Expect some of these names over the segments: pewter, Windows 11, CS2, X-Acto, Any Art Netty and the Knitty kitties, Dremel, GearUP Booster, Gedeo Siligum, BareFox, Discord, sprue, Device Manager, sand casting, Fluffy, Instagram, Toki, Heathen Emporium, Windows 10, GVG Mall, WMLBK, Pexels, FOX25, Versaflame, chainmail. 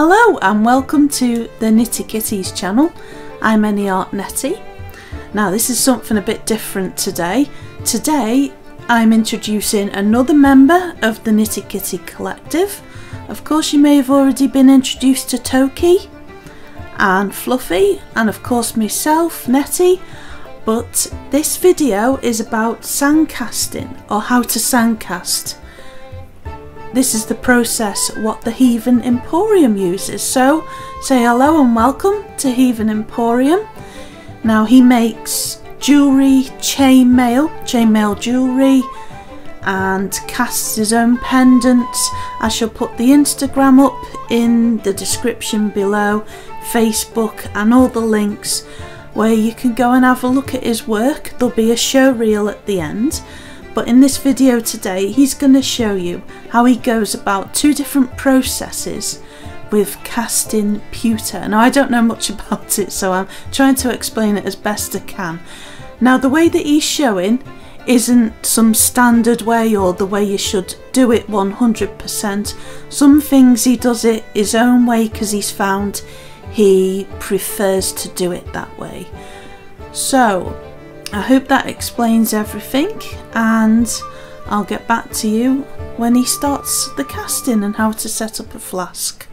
Hello and welcome to the Knitty Kitties channel. I'm Any Art Netty. Now this is something a bit different today. Today I'm introducing another member of the Knitty Kitty collective. Of course you may have already been introduced to Toki and Fluffy and of course myself, Netty, but this video is about sandcasting or how to sandcast. This is the process what the Heathen Emporium uses, so say hello and welcome to Heathen Emporium. Now he makes jewellery, chainmail jewellery, and casts his own pendants. I shall put the Instagram up in the description below, Facebook and all the links where you can go and have a look at his work. There'll be a show reel at the end. But in this video today he's going to show you how he goes about two different processes with casting pewter. Now I don't know much about it, so I'm trying to explain it as best I can. Now the way that he's showing isn't some standard way or the way you should do it 100%. Some things he does it his own way because he's found he prefers to do it that way. So I hope that explains everything, and I'll get back to you when he starts the casting and how to set up a flask.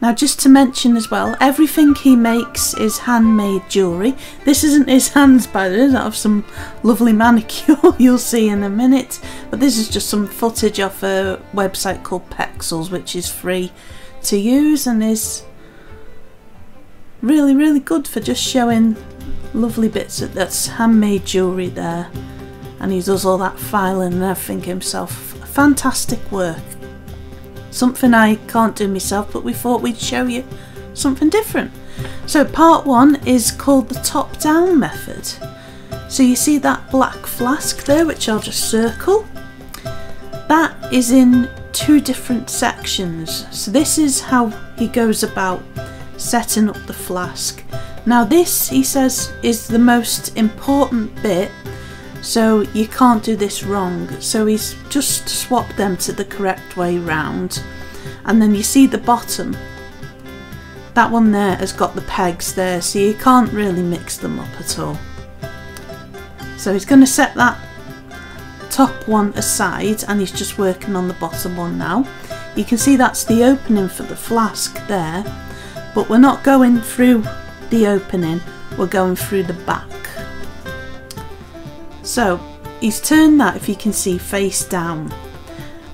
Now just to mention as well, everything he makes is handmade jewellery. This isn't his hands, by the way, out of some lovely manicure you'll see in a minute. But this is just some footage off a website called Pexels, which is free to use and is really, really good for just showing lovely bits of that's handmade jewellery there. And he does all that filing and everything himself. Fantastic work. Something I can't do myself, but we thought we'd show you something different. So part one is called the top-down method. So you see that black flask there, which I'll just circle. That is in two different sections. So this is how he goes about setting up the flask. Now this, he says, is the most important bit, so you can't do this wrong. So he's just swapped them to the correct way round. And then you see the bottom, that one there has got the pegs there, so you can't really mix them up at all. So he's going to set that top one aside and he's just working on the bottom one now. You can see that's the opening for the flask there, but we're not going through the opening, we're going through the back. So he's turned that, if you can see, face down,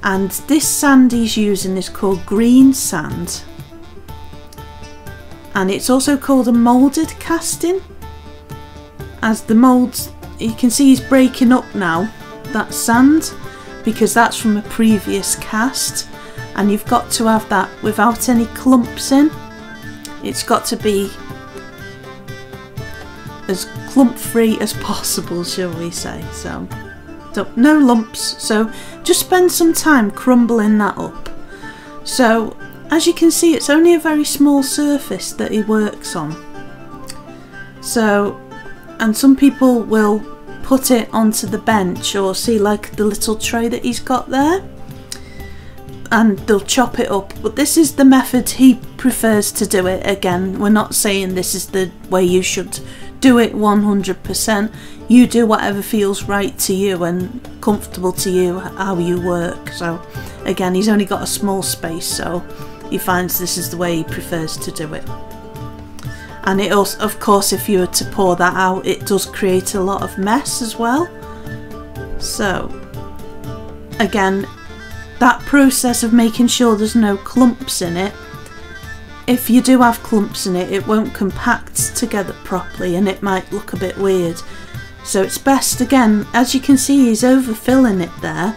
and this sand he's using is called green sand, and it's also called a moulded casting, as the moulds, you can see he's breaking up now that sand because that's from a previous cast, and you've got to have that without any clumps in. It's got to be as clump free as possible, shall we say. So no lumps, so just spend some time crumbling that up. So as you can see, it's only a very small surface that he works on. So, and some people will put it onto the bench, or see like the little tray that he's got there, and they'll chop it up, but this is the method he prefers to do it. Again, we're not saying this is the way you should do it 100%. You do whatever feels right to you and comfortable to you, how you work. So again, he's only got a small space, so he finds this is the way he prefers to do it. And it also, of course, if you were to pour that out, it does create a lot of mess as well. So again, that process of making sure there's no clumps in it. If you do have clumps in it, it won't compact together properly and it might look a bit weird. So it's best, again, as you can see he's overfilling it there.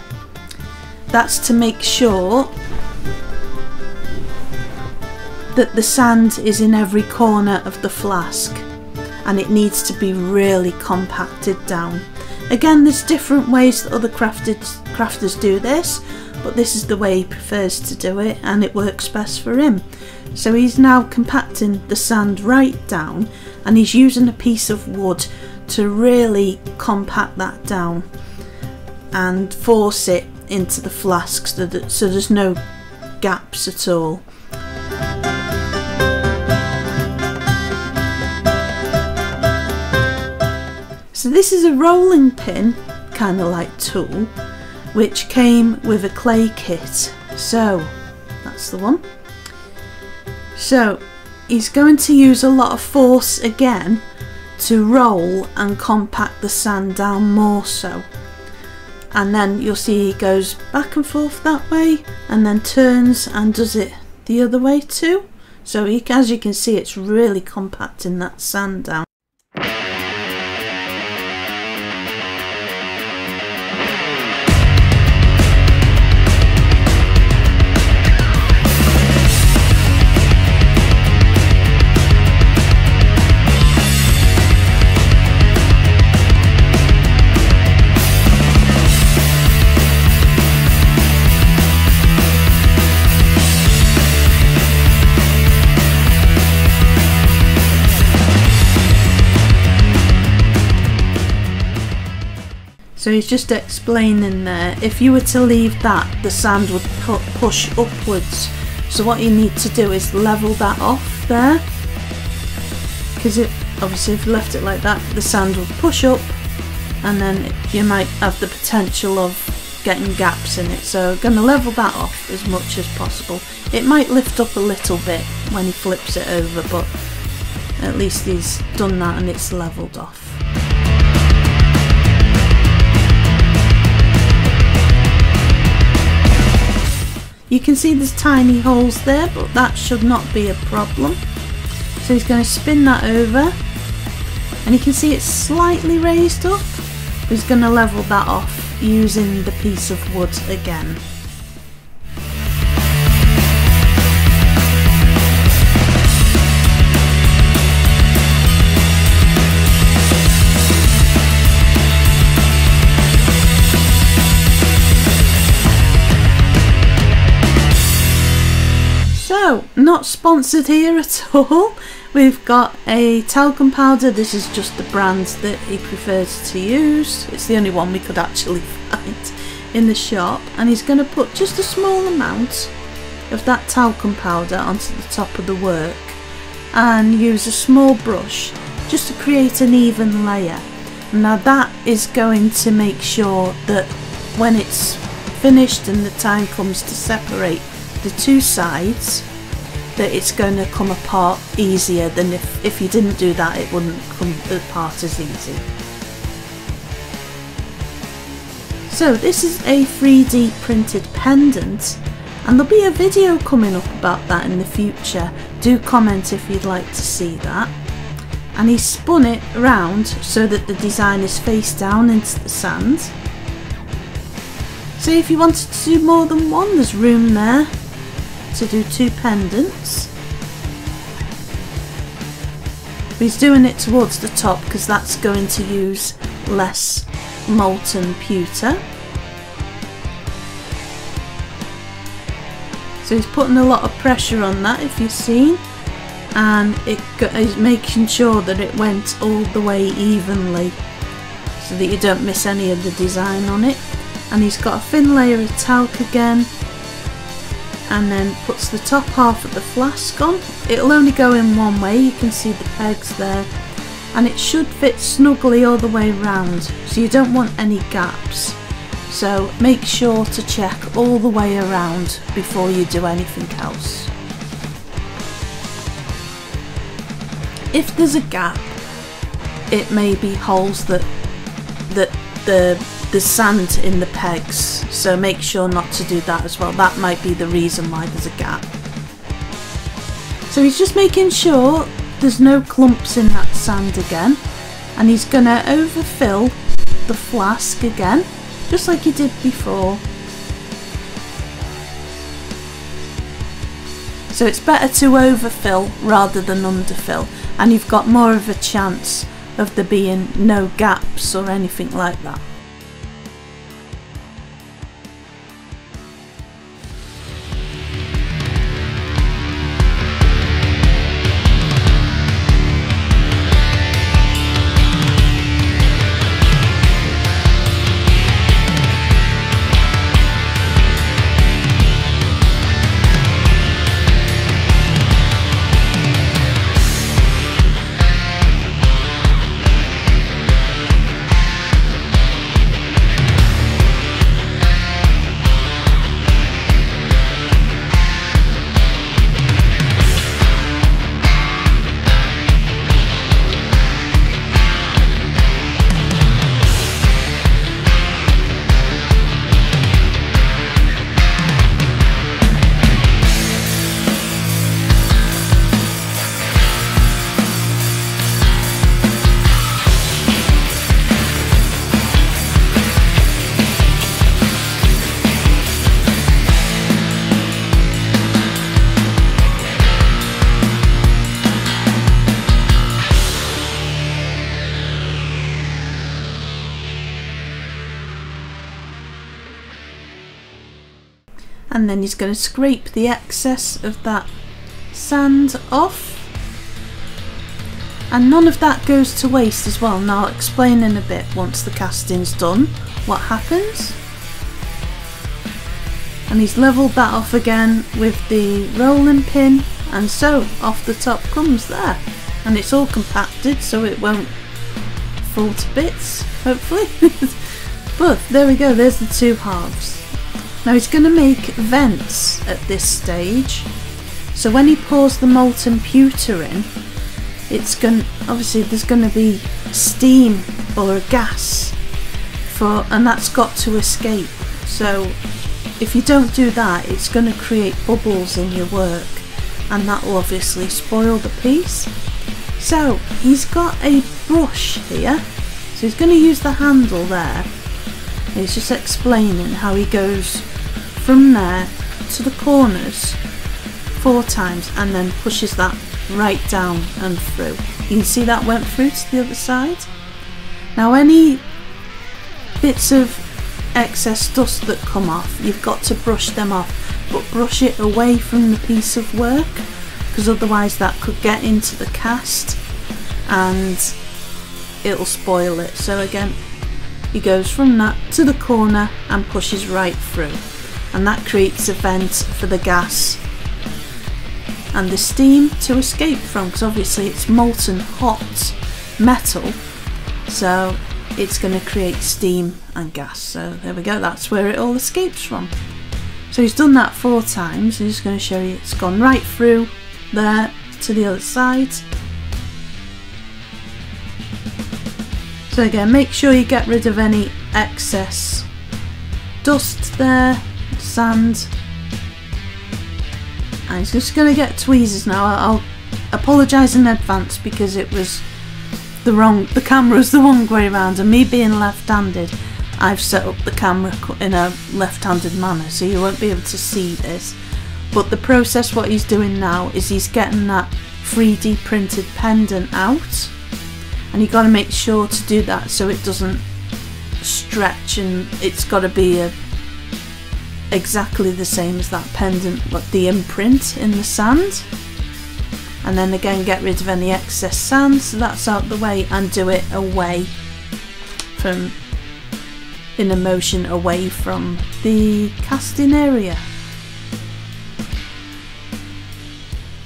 That's to make sure that the sand is in every corner of the flask and it needs to be really compacted down. Again, there's different ways that other crafters do this, but this is the way he prefers to do it and it works best for him. So he's now compacting the sand right down and he's using a piece of wood. to really compact that down and force it into the flask so that there's no gaps at all. So this is a rolling pin, kind of like tool, which came with a clay kit. So that's the one. So he's going to use a lot of force again to roll and compact the sand down more so. And then you'll see he goes back and forth that way and then turns and does it the other way too. So he, as you can see, it's really compacting that sand down. So he's just explaining there, if you were to leave that, the sand would push upwards. So what you need to do is level that off there, because it obviously if you left it like that, the sand would push up and then you might have the potential of getting gaps in it. So going to level that off as much as possible. It might lift up a little bit when he flips it over, but at least he's done that and it's leveled off. You can see there's tiny holes there, but that should not be a problem. So he's going to spin that over and you can see it's slightly raised up. He's going to level that off using the piece of wood again. So, not sponsored here at all. We've got a talcum powder. This is just the brand that he prefers to use. It's the only one we could actually find in the shop. And he's going to put just a small amount of that talcum powder onto the top of the work and use a small brush just to create an even layer. Now that is going to make sure that when it's finished and the time comes to separate the two sides, that it's going to come apart easier than if you didn't do that, it wouldn't come apart as easy. So this is a 3D printed pendant and there'll be a video coming up about that in the future. Do comment if you'd like to see that. And he spun it around so that the design is face down into the sand. So if you wanted to do more than one, there's room there to do two pendants. But he's doing it towards the top because that's going to use less molten pewter. So he's putting a lot of pressure on that, if you've seen, and he's making sure that it went all the way evenly so that you don't miss any of the design on it. And he's got a thin layer of talc again, and then puts the top half of the flask on. It'll only go in one way, you can see the pegs there, and it should fit snugly all the way round, so you don't want any gaps. So make sure to check all the way around before you do anything else. If there's a gap, it may be holes that there's sand in the pegs, so make sure not to do that as well. That might be the reason why there's a gap. So he's just making sure there's no clumps in that sand again, and he's gonna overfill the flask again, just like he did before. So it's better to overfill rather than underfill, and you've got more of a chance of there being no gaps or anything like that. and then he's going to scrape the excess of that sand off. And none of that goes to waste as well. Now I'll explain in a bit, once the casting's done, what happens. And he's levelled that off again with the rolling pin, and so off the top comes there. And it's all compacted so it won't fall to bits, hopefully. But there we go, there's the two halves. Now he's going to make vents at this stage. So when he pours the molten pewter in, it's going, obviously there's going to be steam or a gas for, and that's got to escape. So if you don't do that, it's going to create bubbles in your work, and that will obviously spoil the piece. So he's got a brush here, so he's going to use the handle there. He's just explaining how he goes from there to the corners 4 times and then pushes that right down and through. You can see that went through to the other side. Now any bits of excess dust that come off, you've got to brush them off, but brush it away from the piece of work, because otherwise that could get into the cast and it'll spoil it. So again, he goes from that to the corner and pushes right through, and that creates a vent for the gas and the steam to escape from, because obviously it's molten hot metal, so it's going to create steam and gas. So there we go, that's where it all escapes from. So he's done that 4 times, and he's going to show you it's gone right through there to the other side. So again, make sure you get rid of any excess dust there, sand. And he's just going to get tweezers now. I'll apologise in advance because it was the camera's the wrong way around, and me being left-handed, I've set up the camera in a left-handed manner, so you won't be able to see this. But the process, what he's doing now, is he's getting that 3D printed pendant out, and you've got to make sure to do that so it doesn't stretch, and it's got to be exactly the same as that pendant, but the imprint in the sand. And then again, get rid of any excess sand, so that's out the way, and do it away from, in a motion away from the casting area,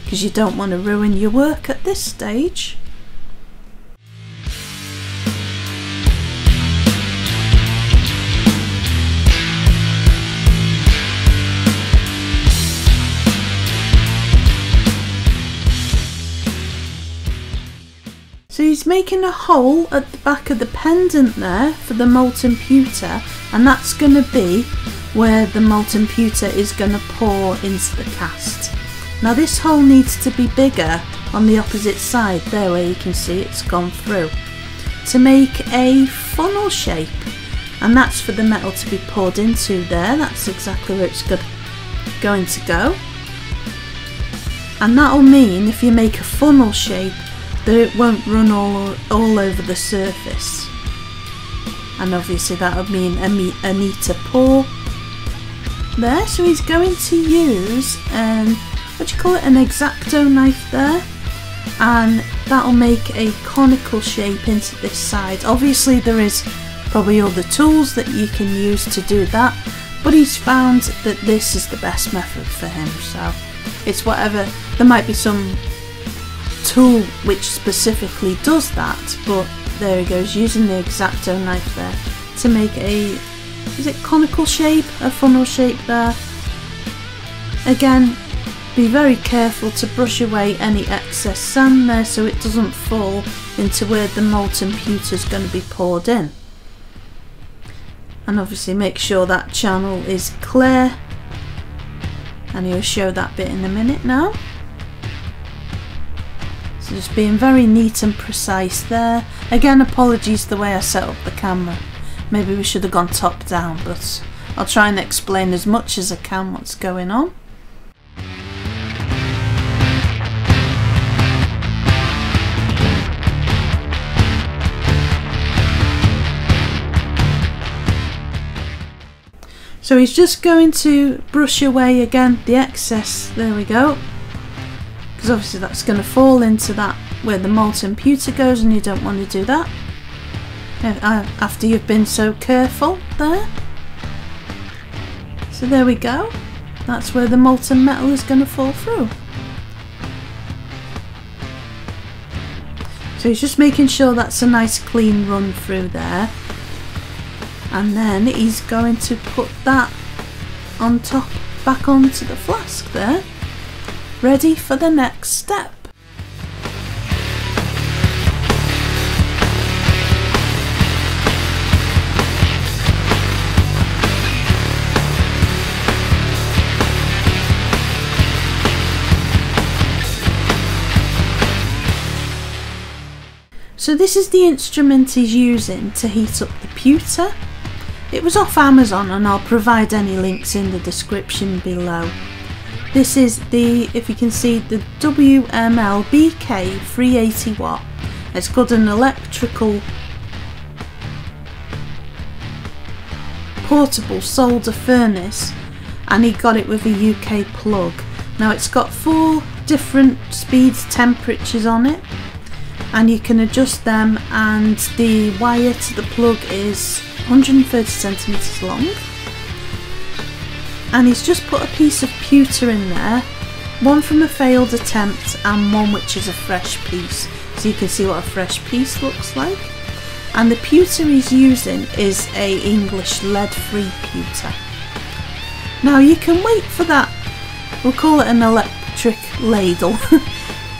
because you don't want to ruin your work at this stage. So he's making a hole at the back of the pendant there for the molten pewter, and that's going to be where the molten pewter is going to pour into the cast. Now this hole needs to be bigger on the opposite side there, where you can see it's gone through, to make a funnel shape, and that's for the metal to be poured into there. That's exactly where it's going to go, and that'll mean if you make a funnel shape that it won't run all over the surface, and obviously that would mean a neater pour there. So he's going to use an X-Acto knife there, and that'll make a conical shape into this side. Obviously there is probably other tools that you can use to do that, but he's found that this is the best method for him, so it's whatever. There might be some tool which specifically does that, but there he goes, using the X-Acto knife there to make a, is it conical shape, a funnel shape there. Again, be very careful to brush away any excess sand there so it doesn't fall into where the molten pewter is going to be poured in, and obviously make sure that channel is clear, and he'll show that bit in a minute now. So just being very neat and precise there. Again, apologies the way I set up the camera. Maybe we should have gone top down, but I'll try and explain as much as I can what's going on. So he's just going to brush away again the excess, there we go, because obviously that's going to fall into that where the molten pewter goes, and you don't want to do that after you've been so careful there. So there we go, that's where the molten metal is going to fall through. So he's just making sure that's a nice clean run through there, and then he's going to put that on top back onto the flask there, ready for the next step. So this is the instrument he's using to heat up the pewter. It was off Amazon, and I'll provide any links in the description below. This is the, if you can see, the WMLBK 380 watt. It's got an electrical portable solder furnace, and he got it with a UK plug. Now it's got 4 different speeds, temperatures on it, and you can adjust them, and the wire to the plug is 130 centimeters long. And he's just put a piece of pewter in there, one from a failed attempt and one which is a fresh piece, so you can see what a fresh piece looks like. And the pewter he's using is a English lead-free pewter. Now you can wait for that, we'll call it an electric ladle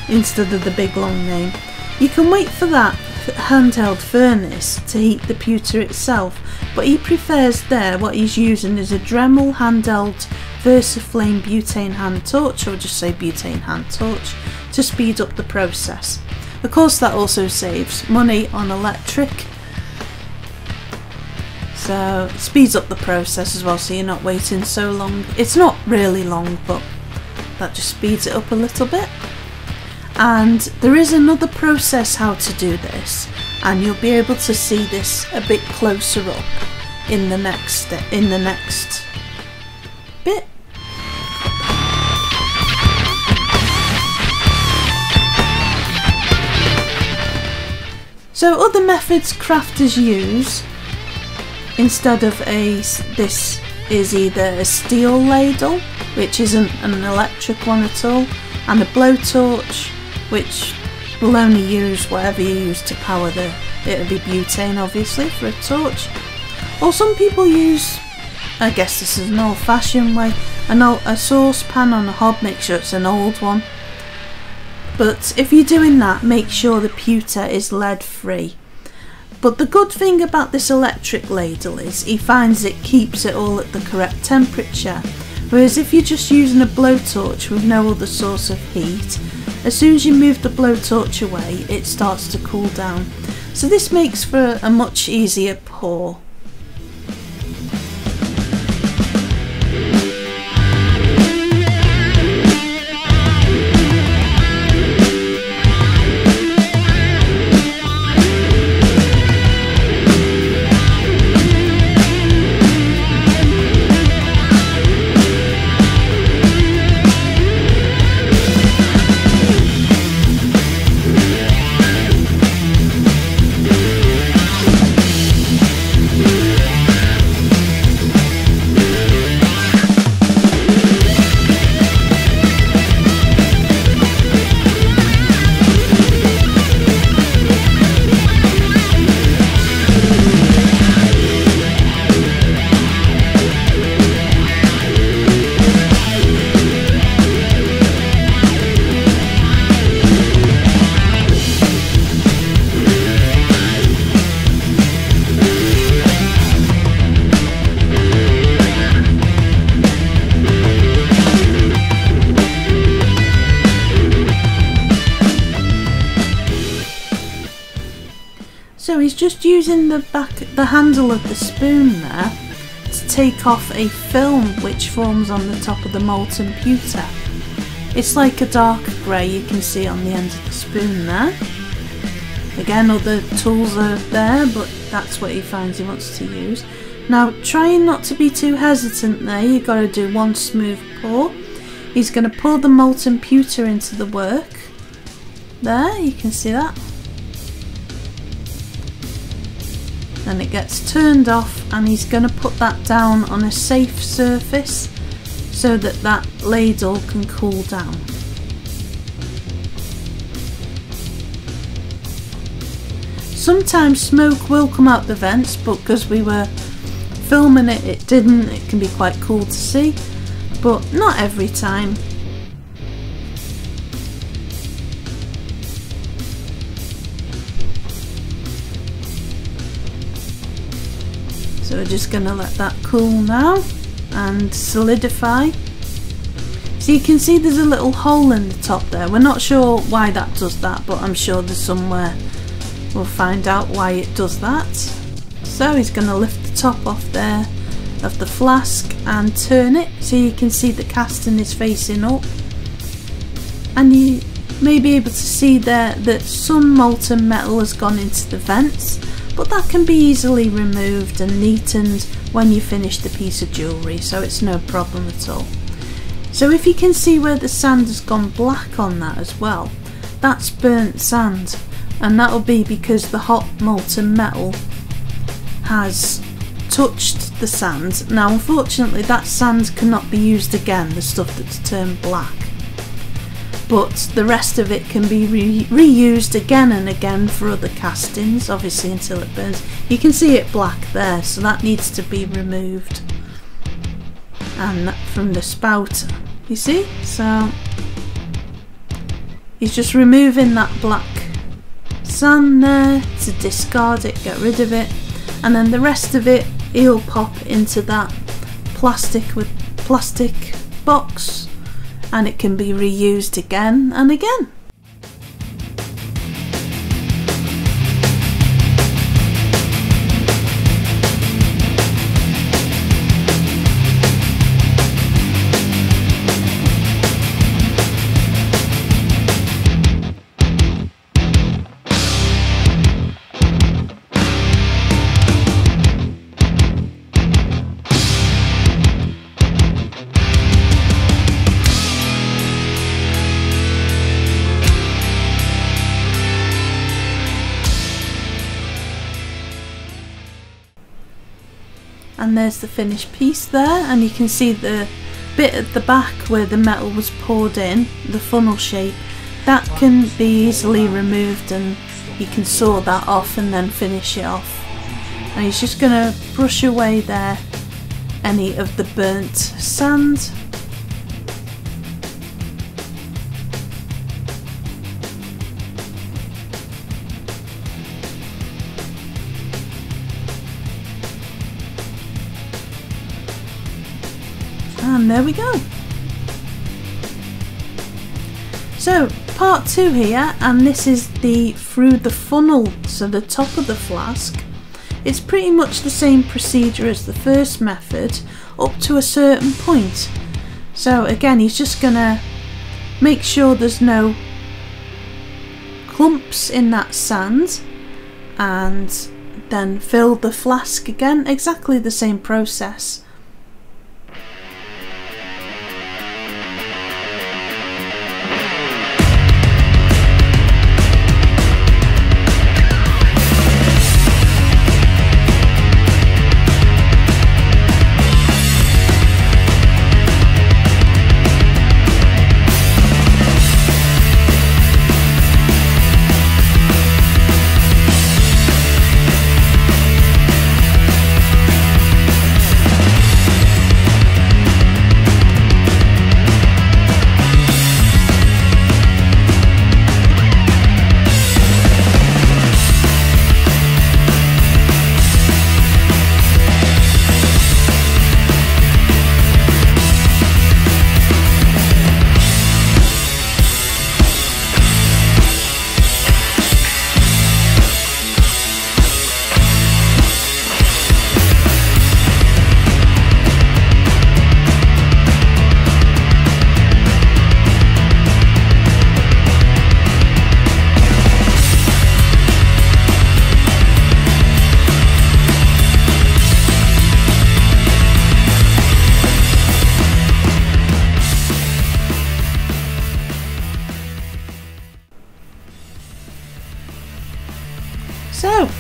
instead of the big long name. You can wait for that handheld furnace to heat the pewter itself, but he prefers there what he's using is a Dremel handheld Versaflame butane hand torch, or just say butane hand torch, to speed up the process. Of course that also saves money on electric, so it speeds up the process as well, so you're not waiting so long. It's not really long, but that just speeds it up a little bit. And there is another process how to do this, and you'll be able to see this a bit closer up in the next bit. So other methods crafters use instead of this is either a steel ladle, which isn't an electric one at all, and a blowtorch, which will only use whatever you use to power the, it'll be butane obviously for a torch. Or some people use, I guess this is an old fashioned way, a saucepan on a hob, make sure it's an old one. But if you're doing that, make sure the pewter is lead free. But the good thing about this electric ladle is he finds it keeps it all at the correct temperature. Whereas if you're just using a blowtorch with no other source of heat, as soon as you move the blowtorch away, it starts to cool down. So this makes for a much easier pour. So he's just using the handle of the spoon there to take off a film which forms on the top of the molten pewter. It's like a dark grey, you can see on the end of the spoon there. Again, other tools are there, but that's what he finds he wants to use. Now trying not to be too hesitant there, you've got to do one smooth pour. He's going to pour the molten pewter into the work. There, you can see that. Then it gets turned off and he's going to put that down on a safe surface so that that ladle can cool down. Sometimes smoke will come out the vents, but because we were filming it, it didn't. It can be quite cool to see, but not every time. So we're just going to let that cool now and solidify. So you can see there's a little hole in the top there. We're not sure why that does that, but I'm sure there's somewhere we'll find out why it does that. So he's going to lift the top off there of the flask and turn it so you can see the casting is facing up. And you may be able to see there that some molten metal has gone into the vents, but that can be easily removed and neatened when you finish the piece of jewellery, so it's no problem at all. So if you can see where the sand has gone black on that as well, that's burnt sand, and that'll be because the hot molten metal has touched the sand. Now unfortunately that sand cannot be used again, the stuff that's turned black, but the rest of it can be reused again and again for other castings, obviously, until it burns. You can see it black there, so that needs to be removed, and from the spout, you see. So he's just removing that black sand there to discard it, get rid of it, and then the rest of it he'll pop into that plastic box, and it can be reused again and again. And there's the finished piece there, and you can see the bit at the back where the metal was poured in, the funnel shape, that can be easily removed and you can saw that off and then finish it off. And he's just going to brush away there any of the burnt sand. And there we go. So part two here, and this is the through the funnel, so the top of the flask. It's pretty much the same procedure as the first method up to a certain point. So again, he's just gonna make sure there's no clumps in that sand, and then fill the flask again, exactly the same process.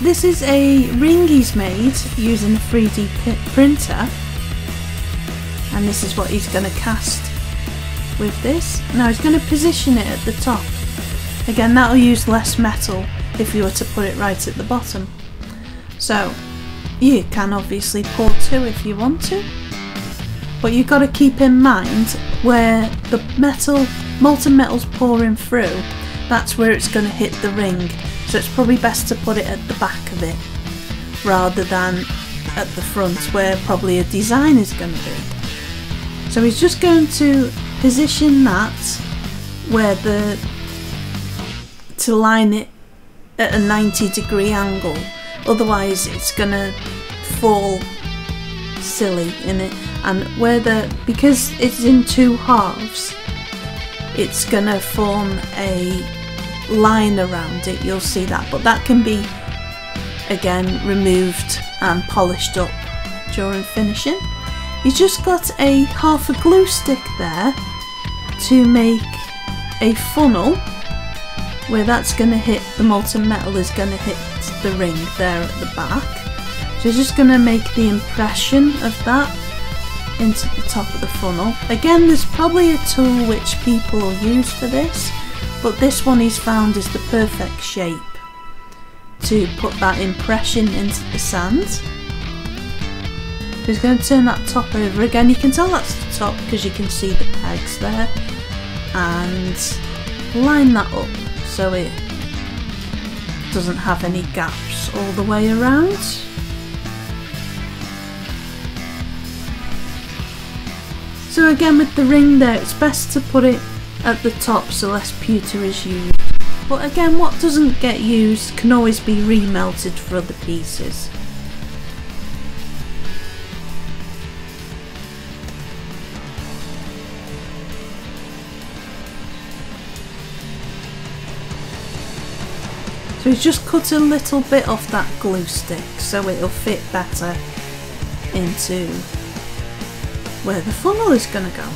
This is a ring he's made using a 3D printer, and this is what he's going to cast with this. Now he's going to position it at the top. Again, that'll use less metal if you were to put it right at the bottom. So you can obviously pour two if you want to, but you've got to keep in mind where the metal, molten metal's pouring through, that's where it's going to hit the ring. So it's probably best to put it at the back of it rather than at the front where probably a design is going to be. So he's just going to position that where the, to line it at a 90-degree angle, otherwise it's going to fall silly in it. And where the, because it's in two halves, it's going to form a line around it. You'll see that, but that can be again removed and polished up during finishing. You just got a half a glue stick there to make a funnel where that's going to hit, the molten metal is going to hit the ring there at the back. So you're just going to make the impression of that into the top of the funnel. Again, there's probably a tool which people use for this, but this one he's found is the perfect shape to put that impression into the sand. So he's going to turn that top over again. You can tell that's the top because you can see the pegs there, and line that up so it doesn't have any gaps all the way around. So again, with the ring there, it's best to put it at the top so less pewter is used. But again, what doesn't get used can always be remelted for other pieces. So he's just cut a little bit off that glue stick so it'll fit better into where the funnel is going to go.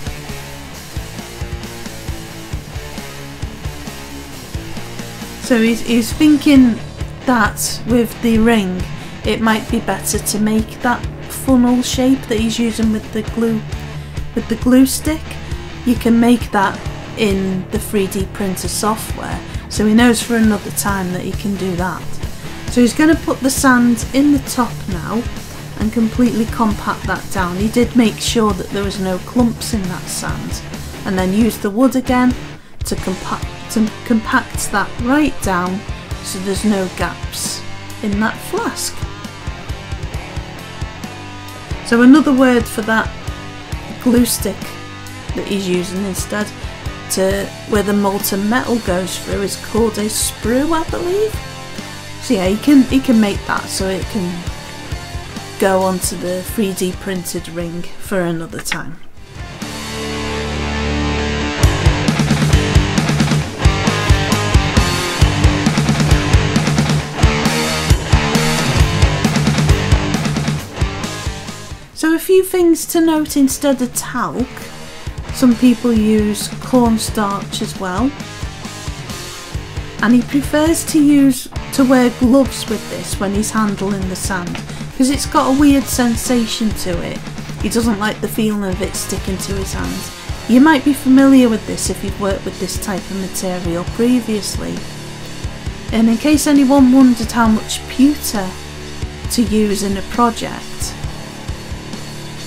So he's thinking that with the ring it might be better to make that funnel shape that he's using with the glue stick. You can make that in the 3D printer software, so he knows for another time that he can do that. So he's going to put the sand in the top now and completely compact that down. He did make sure that there was no clumps in that sand, and then use the wood again to compact that right down so there's no gaps in that flask. So another word for that glue stick that he's using instead to where the molten metal goes through is called a sprue, I believe. So yeah, he can make that so it can go onto the 3D printed ring for another time. So a few things to note instead of talc, some people use cornstarch as well, and he prefers to wear gloves with this when he's handling the sand because it's got a weird sensation to it. He doesn't like the feeling of it sticking to his hands. You might be familiar with this if you've worked with this type of material previously. And in case anyone wondered how much pewter to use in a project,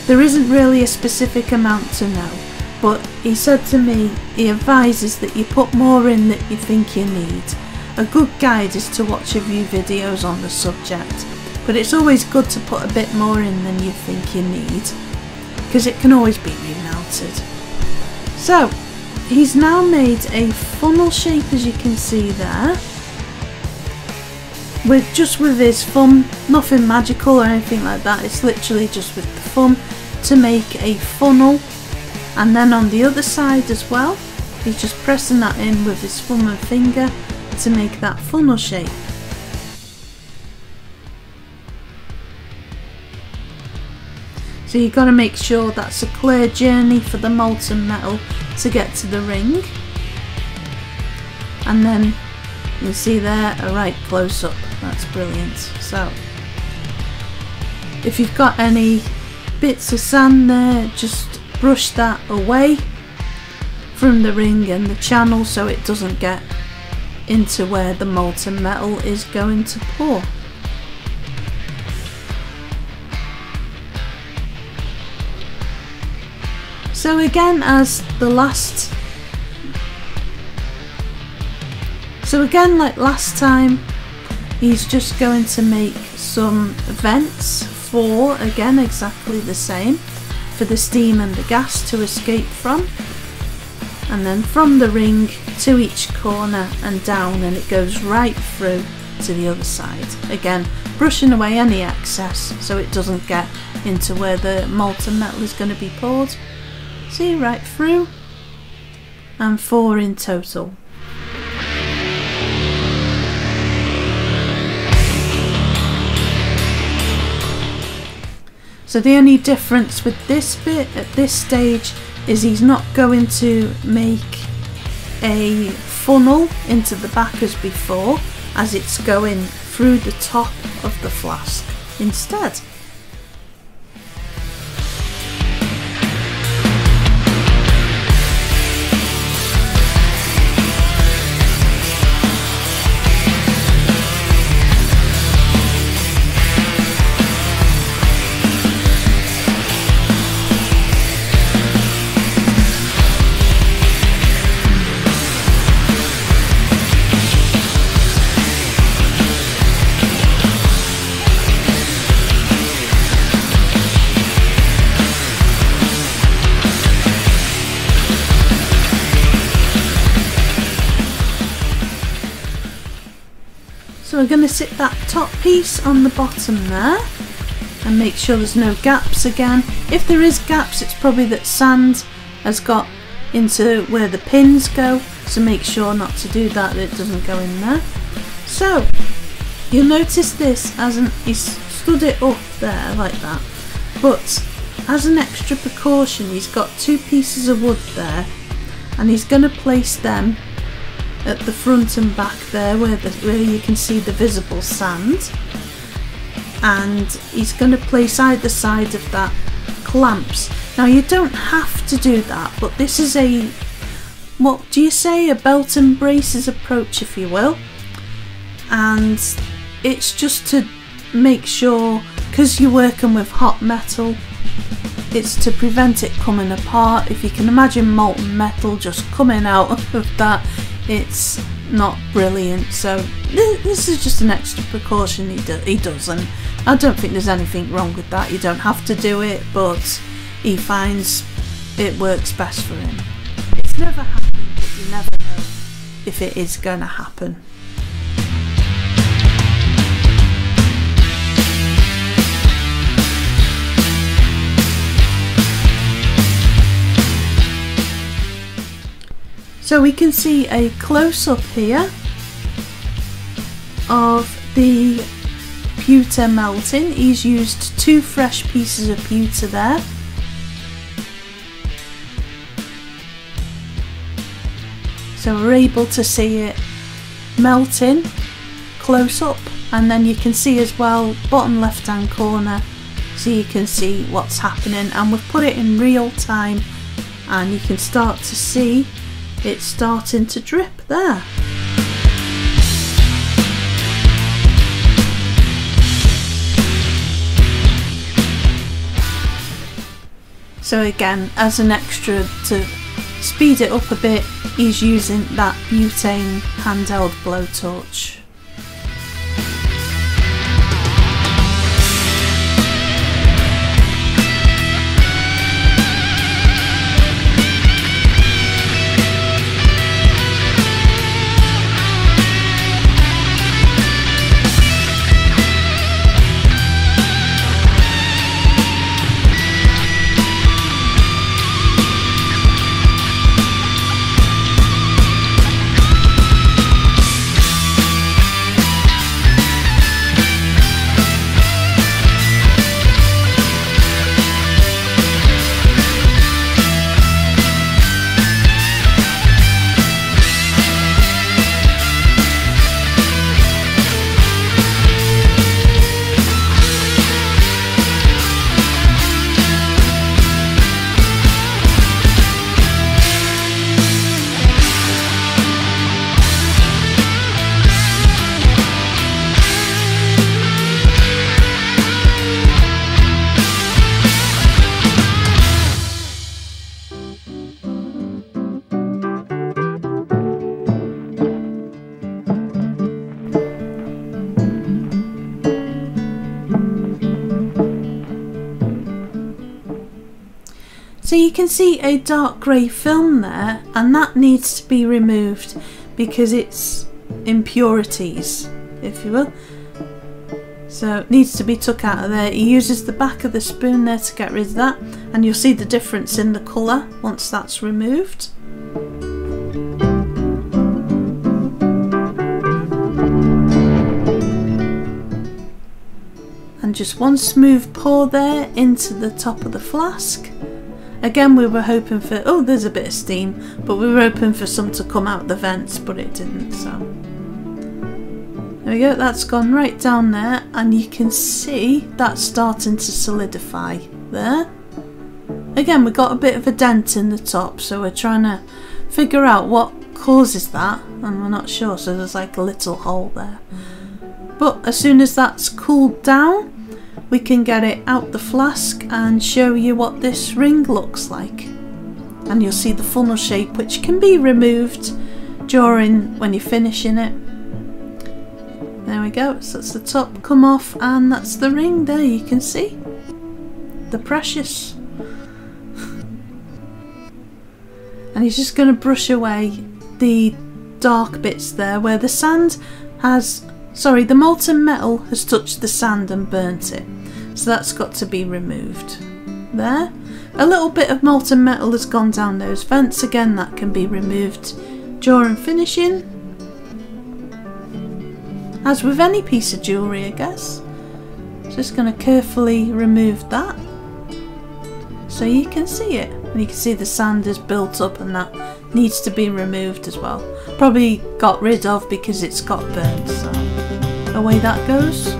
there isn't really a specific amount to know, but he said to me he advises that you put more in than you think you need. A good guide is to watch a few videos on the subject, but it's always good to put a bit more in than you think you need because it can always be remelted. So he's now made a funnel shape, as you can see there, with his thumb, nothing magical or anything like that. It's literally just with the thumb to make a funnel, and then on the other side as well, he's just pressing that in with his thumb and finger to make that funnel shape. So you've got to make sure that's a clear journey for the molten metal to get to the ring, and then you see there a right close up That's brilliant. So if you've got any bits of sand there, just brush that away from the ring and the channel so it doesn't get into where the molten metal is going to pour. So again, like last time, he's just going to make some vents for, again, exactly the same, for the steam and the gas to escape from, and then from the ring to each corner and down, and it goes right through to the other side. Again, brushing away any excess so it doesn't get into where the molten metal is going to be poured. See, right through, and 4 in total. So the only difference with this bit at this stage is he's not going to make a funnel into the back as before, as it's going through the top of the flask instead. So we're going to sit that top piece on the bottom there and make sure there's no gaps again. If there is gaps, it's probably that sand has got into where the pins go, so make sure not to do that, it doesn't go in there. So you'll notice this hasn't, he stood it up there like that, but as an extra precaution he's got 2 pieces of wood there and he's going to place them at the front and back there where you can see the visible sand, and he's going to place either side of that clamps. Now you don't have to do that, but this is a, what do you say, a belt and braces approach, if you will, and it's just to make sure, because you're working with hot metal, it's to prevent it coming apart. If you can imagine molten metal just coming out of that, it's not brilliant. So this is just an extra precaution he does, and I don't think there's anything wrong with that. You don't have to do it, but he finds it works best for him. It's never happened, but you never know if it is going to happen. So we can see a close-up here of the pewter melting. He's used 2 fresh pieces of pewter there. So we're able to see it melting close up, and then you can see as well bottom left-hand corner, so you can see what's happening, and we've put it in real time and you can start to see it's starting to drip there. So again, as an extra to speed it up a bit, he's using that butane handheld blowtorch. So you can see a dark grey film there, and that needs to be removed because it's impurities, if you will. So it needs to be took out of there. He uses the back of the spoon there to get rid of that, and you'll see the difference in the colour once that's removed. And just one smooth pour there into the top of the flask. Again, we were hoping for, oh, there's a bit of steam, but we were hoping for some to come out the vents, but it didn't, so. There we go, that's gone right down there, and you can see that's starting to solidify there. Again, we got a bit of a dent in the top, so we're trying to figure out what causes that, and we're not sure, so there's like a little hole there. But as soon as that's cooled down, we can get it out the flask and show you what this ring looks like, and you'll see the funnel shape, which can be removed during when you're finishing it. There we go, so that's the top come off, and that's the ring there. You can see the precious and he's just going to brush away the dark bits there where the sand has, sorry, the molten metal has touched the sand and burnt it, so that's got to be removed. There. A little bit of molten metal has gone down those vents. Again, that can be removed during finishing. As with any piece of jewellery, I guess. Just going to carefully remove that so you can see it. And you can see the sand is built up, and that needs to be removed as well. Probably got rid of because it's got burnt, so away that goes.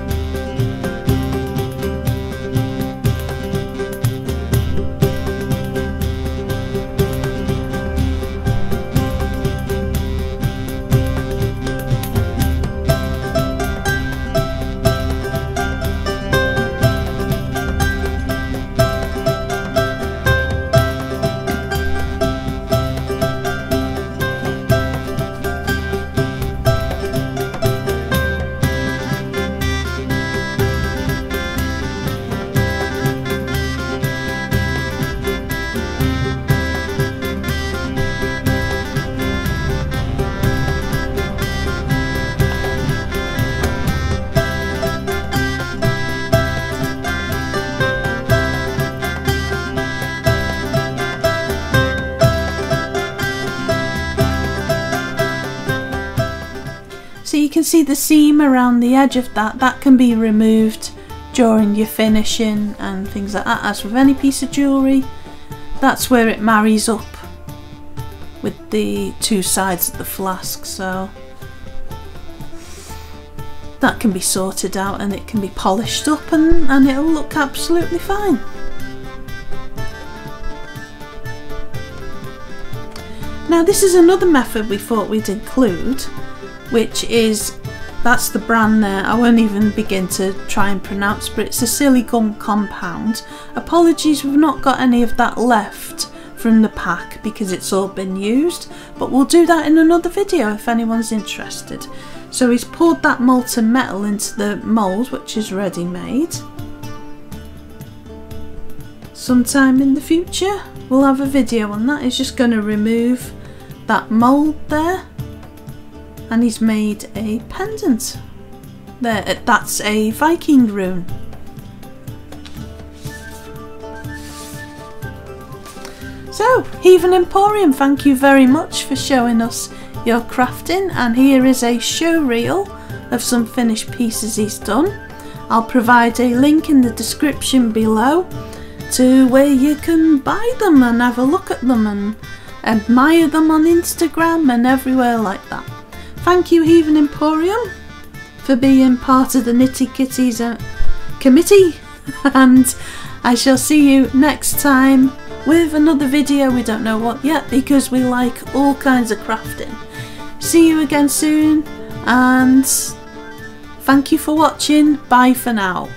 So you can see the seam around the edge of that, that can be removed during your finishing and things like that. As with any piece of jewellery, that's where it marries up with the two sides of the flask, so that can be sorted out and it can be polished up, and it'll look absolutely fine. Now this is another method we thought we'd include, which is, that's the brand there, I won't even begin to try and pronounce, but it's a Siligum compound. Apologies, we've not got any of that left from the pack because it's all been used, but we'll do that in another video if anyone's interested. So he's poured that molten metal into the mould, which is ready made. Sometime in the future we'll have a video on that. He's just going to remove that mould there, and he's made a pendant there. That's a Viking rune. So Heathen Emporium, thank you very much for showing us your crafting, and here is a show reel of some finished pieces he's done. I'll provide a link in the description below to where you can buy them and have a look at them and admire them on Instagram and everywhere like that. Thank you, Heathen Emporium, for being part of the Knitty Kitties committee, and I shall see you next time with another video. We don't know what yet because we like all kinds of crafting. See you again soon, and thank you for watching. Bye for now.